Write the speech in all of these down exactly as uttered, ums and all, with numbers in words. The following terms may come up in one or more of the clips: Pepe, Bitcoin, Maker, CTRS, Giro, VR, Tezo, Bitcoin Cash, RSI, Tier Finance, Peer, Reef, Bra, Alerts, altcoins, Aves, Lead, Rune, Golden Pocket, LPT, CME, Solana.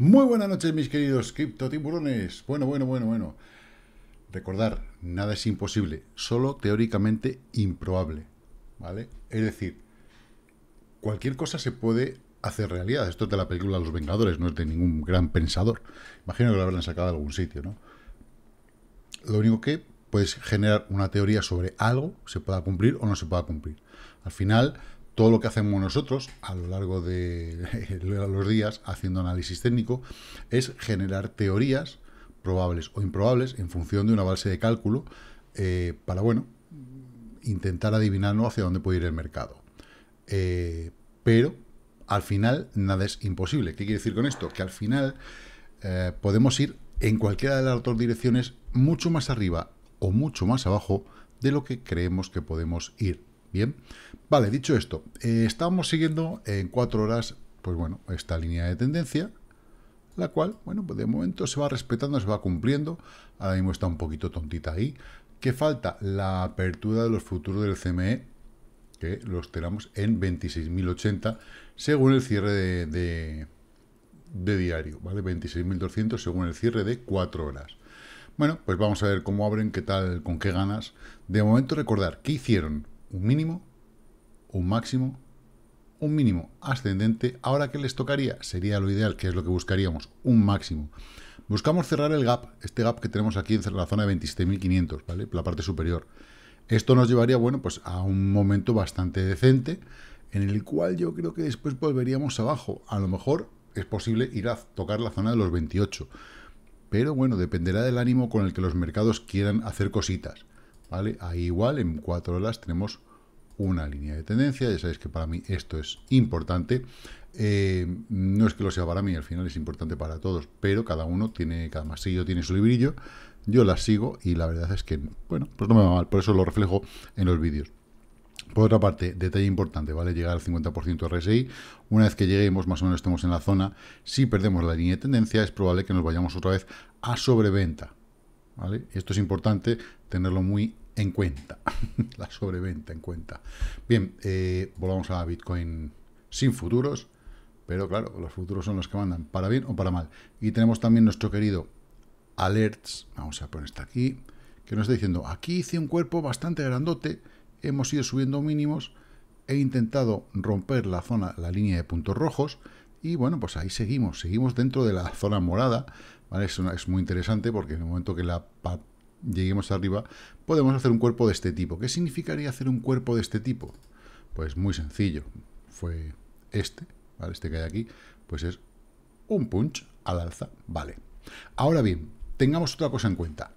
Muy buenas noches, mis queridos criptotiburones. Bueno, bueno, bueno, bueno. Recordar, nada es imposible, solo teóricamente improbable, ¿vale? Es decir, cualquier cosa se puede hacer realidad. Esto es de la película Los Vengadores, no es de ningún gran pensador. Imagino que lo habrán sacado de algún sitio, ¿no? Lo único que puedes generar una teoría sobre algo, se pueda cumplir o no se pueda cumplir. Al final, todo lo que hacemos nosotros a lo largo de los días haciendo análisis técnico es generar teorías probables o improbables en función de una base de cálculo eh, para, bueno, intentar adivinarnos hacia dónde puede ir el mercado. Eh, pero, al final, nada es imposible. ¿Qué quiere decir con esto? Que al final eh, podemos ir en cualquiera de las dos direcciones mucho más arriba o mucho más abajo de lo que creemos que podemos ir. Bien, vale, dicho esto, eh, estamos siguiendo en cuatro horas, pues bueno, esta línea de tendencia, la cual, bueno, pues de momento se va respetando, se va cumpliendo. Ahora mismo está un poquito tontita ahí, que falta la apertura de los futuros del C M E, que los tenemos en veintiséis mil ochenta, según el cierre de, de, de diario, ¿vale? veintiséis mil doscientos según el cierre de cuatro horas. Bueno, pues vamos a ver cómo abren, qué tal, con qué ganas. De momento recordar, ¿qué hicieron? Un mínimo, un máximo, un mínimo ascendente. Ahora, ¿qué les tocaría? Sería lo ideal, que es lo que buscaríamos, un máximo. Buscamos cerrar el gap, este gap que tenemos aquí en la zona de veintisiete mil quinientos, ¿vale? La parte superior. Esto nos llevaría, bueno, pues a un momento bastante decente, en el cual yo creo que después volveríamos abajo. A lo mejor es posible ir a tocar la zona de los veintiocho. Pero, bueno, dependerá del ánimo con el que los mercados quieran hacer cositas. ¿Vale? Ahí igual, en cuatro horas tenemos una línea de tendencia. Ya sabéis que para mí esto es importante. Eh, no es que lo sea para mí, al final es importante para todos, pero cada uno tiene, cada masillo tiene su librillo. Yo las sigo y la verdad es que, bueno, pues no me va mal. Por eso lo reflejo en los vídeos. Por otra parte, detalle importante, ¿vale? Llegar al cincuenta por ciento R S I. Una vez que lleguemos, más o menos estemos en la zona, si perdemos la línea de tendencia, es probable que nos vayamos otra vez a sobreventa. ¿Vale? Esto es importante tenerlo muy en cuenta, la sobreventa en cuenta. Bien, eh, volvamos a Bitcoin sin futuros, pero claro, los futuros son los que mandan, para bien o para mal. Y tenemos también nuestro querido Alerts, vamos a poner esta aquí, que nos está diciendo, aquí hice un cuerpo bastante grandote, hemos ido subiendo mínimos, he intentado romper la zona, la línea de puntos rojos, y bueno, pues ahí seguimos, seguimos dentro de la zona morada, ¿vale? Es, una, es muy interesante porque en el momento que la pa, lleguemos arriba, podemos hacer un cuerpo de este tipo. ¿Qué significaría hacer un cuerpo de este tipo? Pues muy sencillo, fue este, ¿vale? Este que hay aquí, pues es un punch al alza, ¿vale? Ahora bien, tengamos otra cosa en cuenta,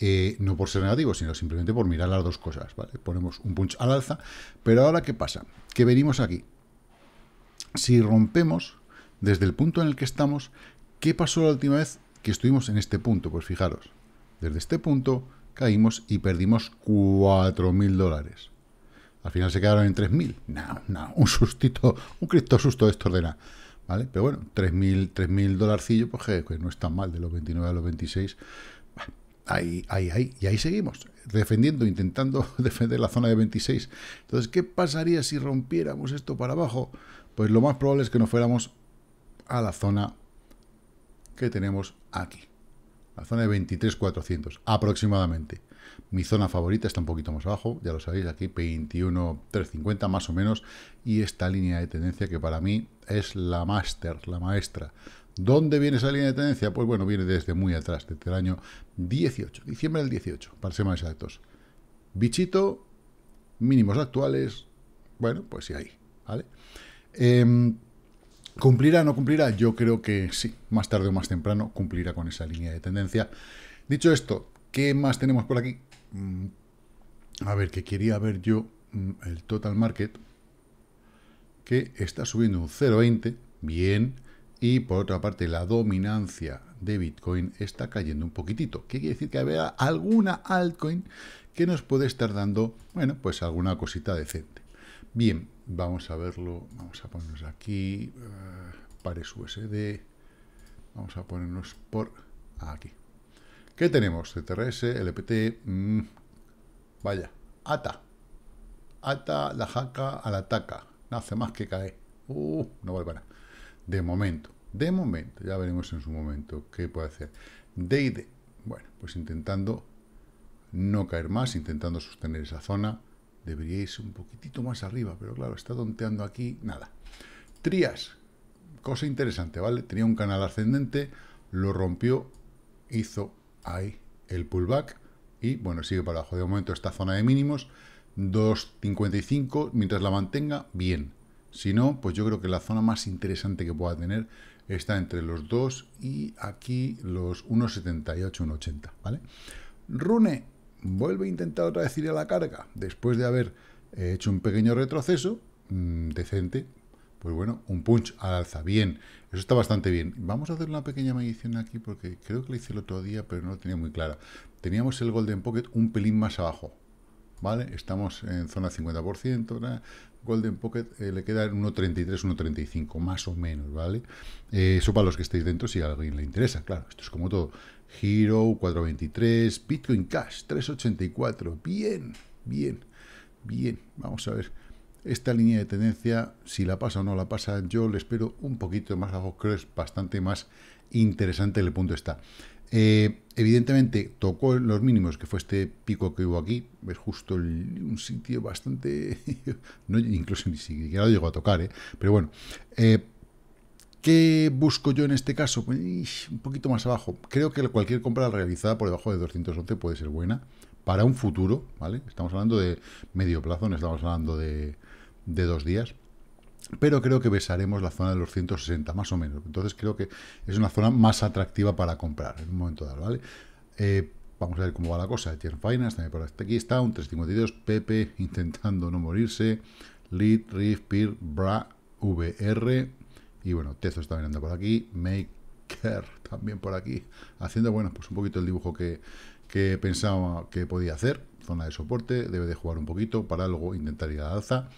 eh, no por ser negativo, sino simplemente por mirar las dos cosas, ¿vale? Ponemos un punch al alza, pero ahora ¿qué pasa? Que venimos aquí. Si rompemos desde el punto en el que estamos, ¿qué pasó la última vez que estuvimos en este punto? Pues fijaros, desde este punto caímos y perdimos cuatro mil dólares. Al final se quedaron en tres mil. No, no, un sustito, un cripto susto de estos de nada, ¿vale? Pero bueno, tres mil dolarcillos, pues je, que no es tan mal, de los veintinueve a los veintiséis. Bueno, ahí, ahí, ahí, y ahí seguimos, defendiendo, intentando defender la zona de veintiséis. Entonces, ¿qué pasaría si rompiéramos esto para abajo? Pues lo más probable es que nos fuéramos a la zona que tenemos aquí. La zona de veintitrés mil cuatrocientos, aproximadamente. Mi zona favorita está un poquito más abajo, ya lo sabéis, aquí veintiuno mil trescientos cincuenta más o menos. Y esta línea de tendencia que para mí es la máster, la maestra. ¿Dónde viene esa línea de tendencia? Pues bueno, viene desde muy atrás, desde el año dieciocho, diciembre del dieciocho, para ser más exactos. Bichito, mínimos actuales, bueno, pues sí, ahí, ¿vale? Eh, ¿Cumplirá o no cumplirá? Yo creo que sí, más tarde o más temprano cumplirá con esa línea de tendencia. Dicho esto, ¿qué más tenemos por aquí? A ver, que quería ver yo el Total Market, que está subiendo un cero coma veinte, bien, y por otra parte la dominancia de Bitcoin está cayendo un poquitito. ¿Qué quiere decir? Que habrá alguna altcoin que nos puede estar dando, bueno, pues alguna cosita decente. Bien, vamos a verlo, vamos a ponernos aquí, uh, pares U S D, vamos a ponernos por aquí. ¿Qué tenemos? C T R S, L P T, mmm, vaya, ata, ata la jaca a la taca, no hace más que caer, uh, no vale para nada, de momento, de momento. Ya veremos en su momento qué puede hacer. D y D, bueno, pues intentando no caer más, intentando sostener esa zona. Deberíais un poquitito más arriba, pero claro, está tonteando aquí, nada. Trias, cosa interesante, ¿vale? Tenía un canal ascendente, lo rompió, hizo ahí el pullback y, bueno, sigue para abajo. De momento esta zona de mínimos, dos cincuenta y cinco, mientras la mantenga, bien. Si no, pues yo creo que la zona más interesante que pueda tener está entre los dos y aquí los uno setenta y ocho, uno ochenta, ¿vale? Rune vuelve a intentar otra vez ir a la carga, después de haber hecho un pequeño retroceso, mmm, decente, pues bueno, un punch al alza, bien, eso está bastante bien. Vamos a hacer una pequeña medición aquí, porque creo que lo hice el otro día, pero no lo tenía muy clara. Teníamos el Golden Pocket un pelín más abajo, ¿vale? Estamos en zona cincuenta por ciento, ¿verdad? Golden Pocket eh, le queda en uno treinta y tres, uno treinta y cinco, más o menos, ¿vale? Eh, eso para los que estéis dentro, si a alguien le interesa, claro, esto es como todo. Giro, cuatro veintitrés, Bitcoin Cash, tres ochenta y cuatro, bien, bien, bien, vamos a ver. Esta línea de tendencia, si la pasa o no la pasa, yo le espero un poquito más abajo, creo que es bastante más interesante el punto está. Eh, evidentemente tocó los mínimos, que fue este pico que hubo aquí, es justo el, un sitio bastante, no, incluso ni siquiera lo llegó a tocar, ¿eh? Pero bueno, eh, ¿qué busco yo en este caso? Pues, un poquito más abajo, creo que cualquier compra realizada por debajo de doscientos once puede ser buena para un futuro, ¿vale? Estamos hablando de medio plazo, no estamos hablando de, de dos días. Pero creo que besaremos la zona de los ciento sesenta, más o menos. Entonces creo que es una zona más atractiva para comprar en un momento dado, ¿vale? Eh, vamos a ver cómo va la cosa. Tier Finance, también por aquí está, un tres cincuenta y dos, Pepe intentando no morirse, Lead, Reef, Peer, Bra, V R, y bueno, Tezo está mirando por aquí, Maker también por aquí, haciendo, bueno, pues un poquito el dibujo que, que pensaba que podía hacer, zona de soporte, debe de jugar un poquito para luego intentar ir a la alza.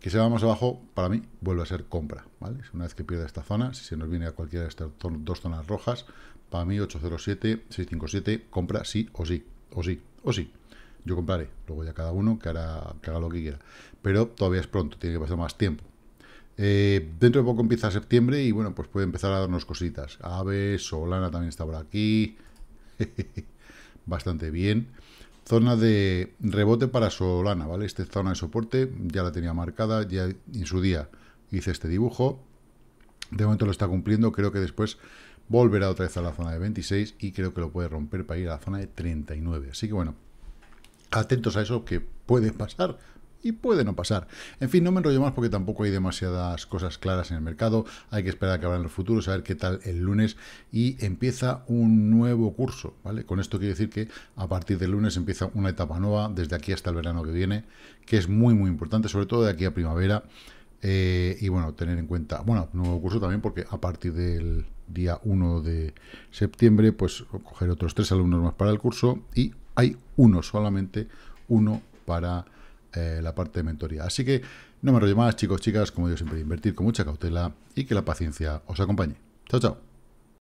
Que se va más abajo, para mí, vuelve a ser compra, ¿vale? Una vez que pierda esta zona, si se nos viene a cualquiera de estas dos zonas rojas, para mí ochocientos siete, seiscientos cincuenta y siete, compra sí o sí, o sí, o sí. Yo compraré, luego ya cada uno que, hará, que haga lo que quiera. Pero todavía es pronto, tiene que pasar más tiempo. Eh, dentro de poco empieza septiembre y, bueno, pues puede empezar a darnos cositas. Aves, Solana también está por aquí. Bastante bien. Zona de rebote para Solana, ¿vale? Esta zona de soporte ya la tenía marcada, ya en su día hice este dibujo. De momento lo está cumpliendo, creo que después volverá otra vez a la zona de veintiséis y creo que lo puede romper para ir a la zona de treinta y nueve. Así que bueno, atentos a eso que puede pasar y puede no pasar. En fin, no me enrollo más porque tampoco hay demasiadas cosas claras en el mercado. Hay que esperar a que abran los futuros, a ver qué tal el lunes. Y empieza un nuevo curso, ¿vale? Con esto quiero decir que a partir del lunes empieza una etapa nueva, desde aquí hasta el verano que viene, que es muy, muy importante, sobre todo de aquí a primavera. Eh, y bueno, tener en cuenta, bueno, nuevo curso también, porque a partir del día uno de septiembre, pues coger otros tres alumnos más para el curso. Y hay uno, solamente uno para Eh, la parte de mentoría. Así que no me enrollo más, chicos, chicas, como yo siempre, invertir con mucha cautela y que la paciencia os acompañe. Chao, chao.